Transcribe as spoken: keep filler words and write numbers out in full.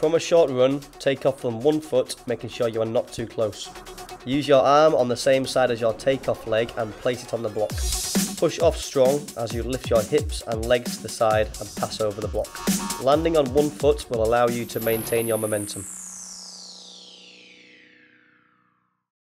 From a short run, take off from one foot, making sure you are not too close. Use your arm on the same side as your takeoff leg and place it on the block. Push off strong as you lift your hips and legs to the side and pass over the block. Landing on one foot will allow you to maintain your momentum.